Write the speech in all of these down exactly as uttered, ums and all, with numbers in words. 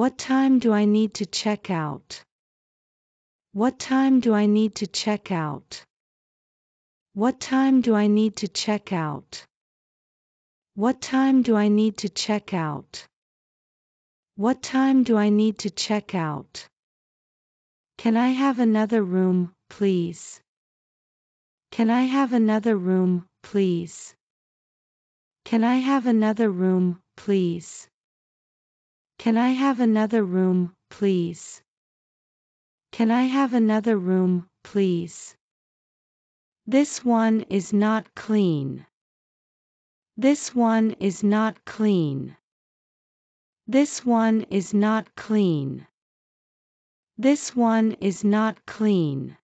What time do I need to check out? What time do I need to check out? What time do I need to check out? What time do I need to check out? What time do I need to check out? Can I have another room, please? Can I have another room, please? Can I have another room, please? Can I have another room, please? Can I have another room, please? This one is not clean. This one is not clean. This one is not clean. This one is not clean.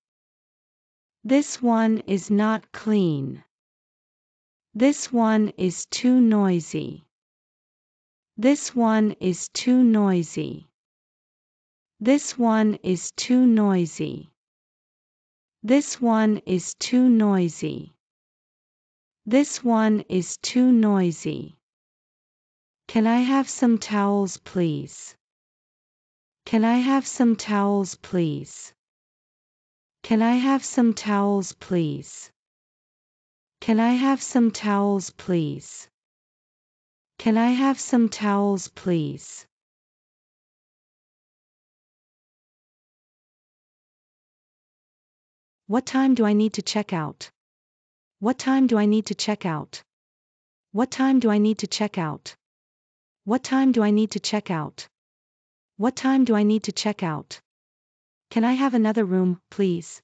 This one is not clean. This one is too noisy. This one is too noisy. This one is too noisy. This one is too noisy. This one is too noisy. Can I have some towels, please? Can I have some towels, please? Can I have some towels, please? Can I have some towels, please? Can I have some towels, please? What time do I need to check out? What time do I need to check out? What time do I need to check out? What time do I need to check out? What time do I need to check out? Can I have another room, please?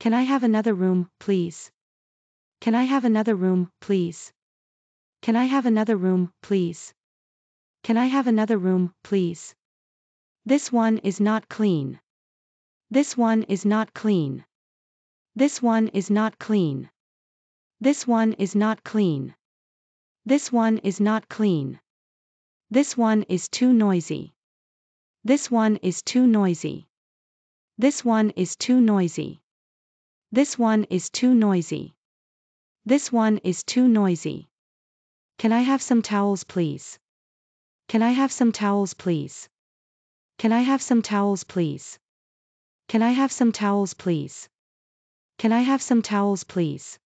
Can I have another room, please? Can I have another room, please? Can I have another room, please? Can I have another room, please? This one is not clean. This one is not clean. This one is not clean. This one is not clean. This one is not clean. This one is too noisy. This one is too noisy. This one is too noisy. This one is too noisy. This one is too noisy. Can I have some towels, please? Can I have some towels, please? Can I have some towels, please? Can I have some towels, please? Can I have some towels, please?